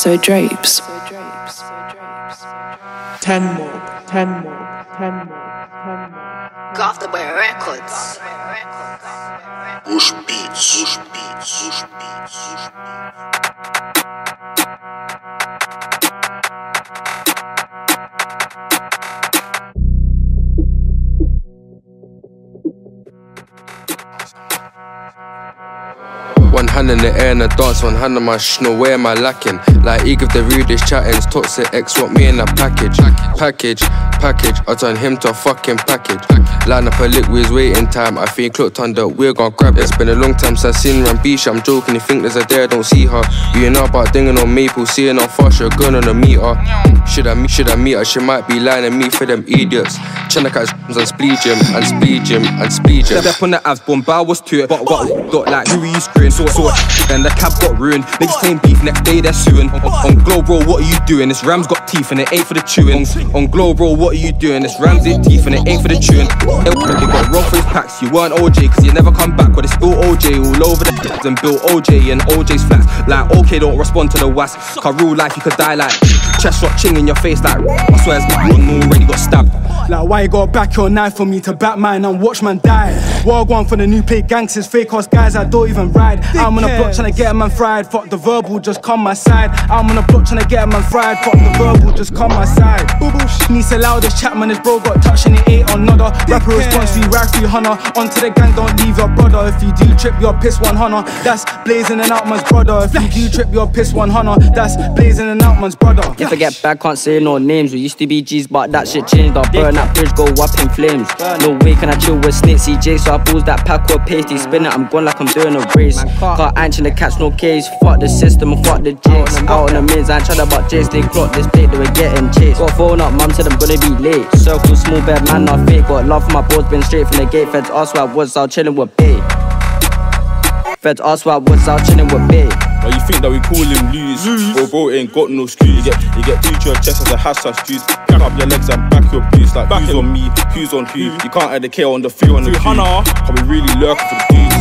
so drapes. 10 more. Got the Bear Records. Bush beats. Hand in the air and I dance, 100 my schnur, where am I lacking? Like Eg of the rudest chattings, toxic ex want me in a package, I turn him to a fucking package. Line up a lick with his waiting time, I think clocked under, we're gon' grab it. It's been a long time since I seen Rambisha, I'm joking, you think there's a day I don't see her. You know about dinging on Maple, seeing how far she's going on a meter. Should I meet her? She might be lying to me for them idiots. Tryna catch and spleed him. Step on the abs, bomb bow was to it, but what? Got like Dewey's grin, so then the cab got ruined. Niggas claim beef, next day they're suing. On Glow, bro, what are you doing? This ram's got teeth and it ain't for the chewing. On Glow, bro, what are you doing? This ram's in teeth and it ain't for the chewing. They got wrong for his packs, you weren't OJ, cause you never come back. Well, they spill OJ all over the d***s and built OJ and OJ's flats. Like, okay, don't respond to the wasp, cause real life you could die like chest shot ching in your face like I swear it's not one already got stabbed. Like, why you gotta back your knife for me to bat mine and watch man die? Wild one for the new paid gangsters, fake ass guys I don't even ride. I'm on a block tryna get a man fried, fuck the verbal, just come my side. I'm on a block tryna get a man fried, fuck the verbal, just come my side. Needs a loudest chat man, his bro got touched and it ain't on nodder. Rapper response, we ride 3hunna. Onto the gang, don't leave your brother. If you do trip, you're piss 100. That's blazing and out man's brother. If you do trip, you're piss 100. That's blazing and out man's brother. If I get back, can't say no names. We used to be G's, but that shit changed. I burn that bridge, go up in flames. No way can I chill with Snitch CJ, so I balls that pack of pasty. Spin it, I'm gone like I'm doing a race. Can't answer the catch, no case. Fuck the system and fuck the jakes. Out on the mains, I ain't tryna butt jakes. They clocked this plate, they were getting chased. Got phone up, mum said I'm gonna be late. Circle small, bad man, not fake. Got love for my boys, been straight from the gate. Feds asked where I was, I was chilling with bae. Feds asked where I was, I was chilling with bae. Now you think that we call him Lose. Bro ain't got no excuse. You get through to your chest as a hashtag juice. Pick up your legs and back your boots. Like back who's on me, who's on who. You can't add the K on the few on the Q. I'll be really lurking for the dudes.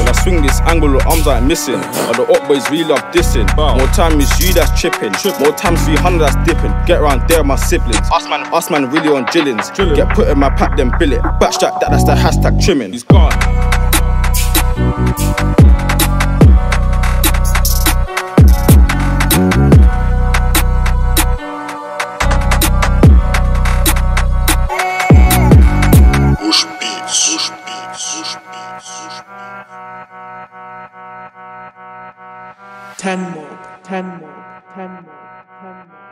When I swing this angle or arms I ain't missing. But the up boys really love dissing. More time is you that's tripping. More time 300 that's dipping. Get around there with my siblings. Us man really on drillings. Get put in my pack then billet. Backstrap that's the hashtag trimming. He's gone. Ten more.